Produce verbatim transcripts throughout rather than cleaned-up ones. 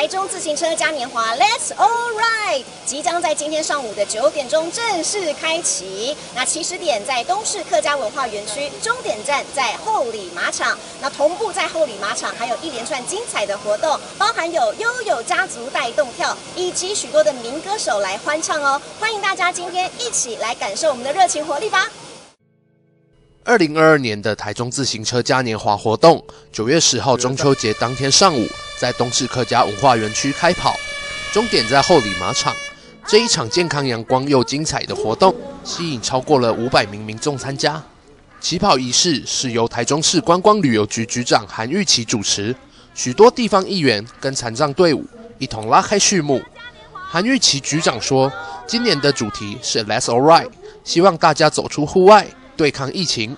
台中自行车嘉年华 Let's All Ride 即将在今天上午的九点钟正式开启。那起始点在东势客家文化园区，终点站在后里马场。那同步在后里马场还有一连串精彩的活动，包含有悠悠家族带动跳，以及许多的民歌手来欢唱哦。欢迎大家今天一起来感受我们的热情活力吧！ 二零二二年的台中自行车嘉年华活动， 九月十号中秋节当天上午，在东势客家文化园区开跑，终点在后里马场。这一场健康、阳光又精彩的活动，吸引超过了五百名民众参加。起跑仪式是由台中市观光旅游局局长韩玉琪主持，许多地方议员跟残障队伍一同拉开序幕。韩玉琪局长说，今年的主题是 Let's All Ride， 希望大家走出户外， 对抗疫情。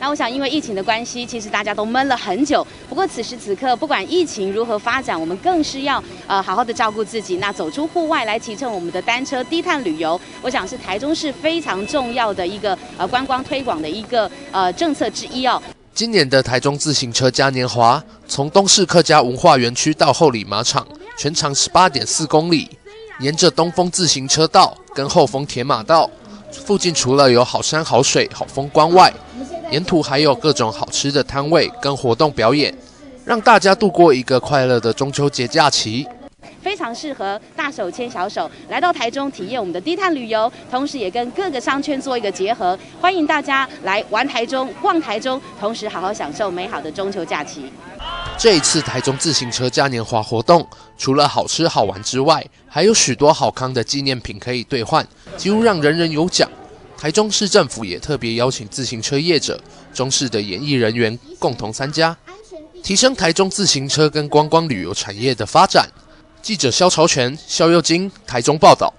那我想，因为疫情的关系，其实大家都闷了很久。不过此时此刻，不管疫情如何发展，我们更是要呃好好的照顾自己。那走出户外来骑乘我们的单车，低碳旅游，我想是台中市非常重要的一个呃观光推广的一个呃政策之一哦。今年的台中自行车嘉年华，从东势客家文化园区到后里马场，全长 十八点四公里，沿着东风自行车道跟后丰铁马道。 附近除了有好山好水、好风光外，沿途还有各种好吃的摊位跟活动表演，让大家度过一个快乐的中秋节假期。非常适合大手牵小手来到台中体验我们的低碳旅游，同时也跟各个商圈做一个结合。欢迎大家来玩台中、逛台中，同时好好享受美好的中秋假期。这一次台中自行车嘉年华活动，除了好吃好玩之外，还有许多好康的纪念品可以兑换，几乎让人人有奖。台中市政府也特别邀请自行车业者、中市的演艺人员共同参加，提升台中自行车跟观光旅游产业的发展。 记者萧朝全、肖佑金，台中报道。